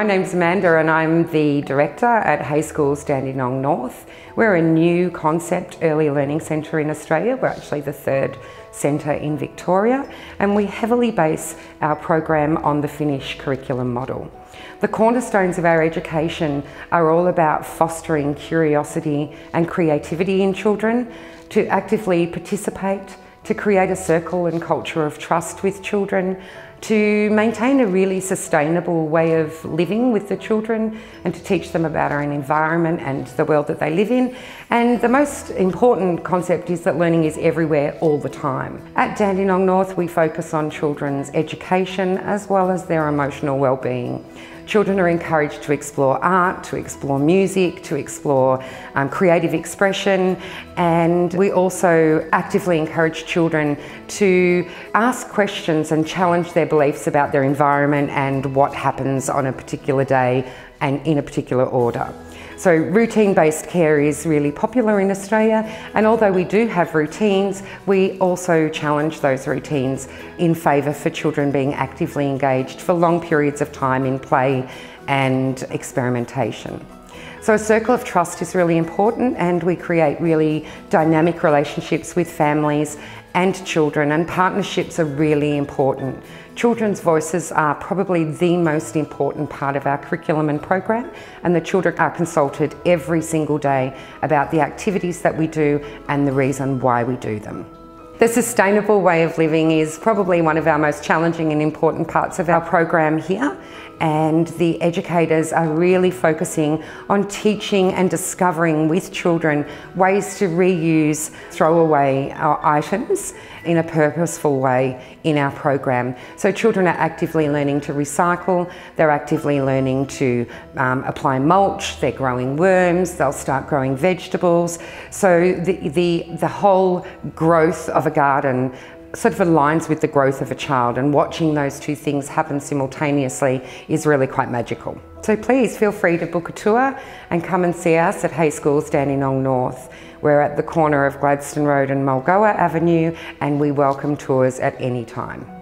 My name's Amanda and I'm the Director at HEI Schools, Dandenong North. We're a new concept early learning centre in Australia. We're actually the third centre in Victoria, and we heavily base our program on the Finnish curriculum model. The cornerstones of our education are all about fostering curiosity and creativity in children, to actively participate, to create a circle and culture of trust with children, to maintain a really sustainable way of living with the children, and to teach them about our own environment and the world that they live in. And the most important concept is that learning is everywhere all the time. At Dandenong North, we focus on children's education as well as their emotional well-being. Children are encouraged to explore art, to explore music, to explore creative expression, and we also actively encourage children to ask questions and challenge their beliefs about their environment and what happens on a particular day and in a particular order. So routine-based care is really popular in Australia, and although we do have routines, we also challenge those routines in favour for children being actively engaged for long periods of time in play and experimentation. So a circle of trust is really important, and we create really dynamic relationships with families and children, and partnerships are really important. Children's voices are probably the most important part of our curriculum and program, and the children are consulted every single day about the activities that we do and the reason why we do them. The sustainable way of living is probably one of our most challenging and important parts of our program here, and the educators are really focusing on teaching and discovering with children ways to reuse throwaway items in a purposeful way in our program. So children are actively learning to recycle, they're actively learning to apply mulch, they're growing worms, they'll start growing vegetables. So the whole growth of a garden sort of aligns with the growth of a child, and watching those two things happen simultaneously is really quite magical. So please feel free to book a tour and come and see us at HEI Schools, Dandenong North. We're at the corner of Gladstone Road and Mulgoa Avenue, and we welcome tours at any time.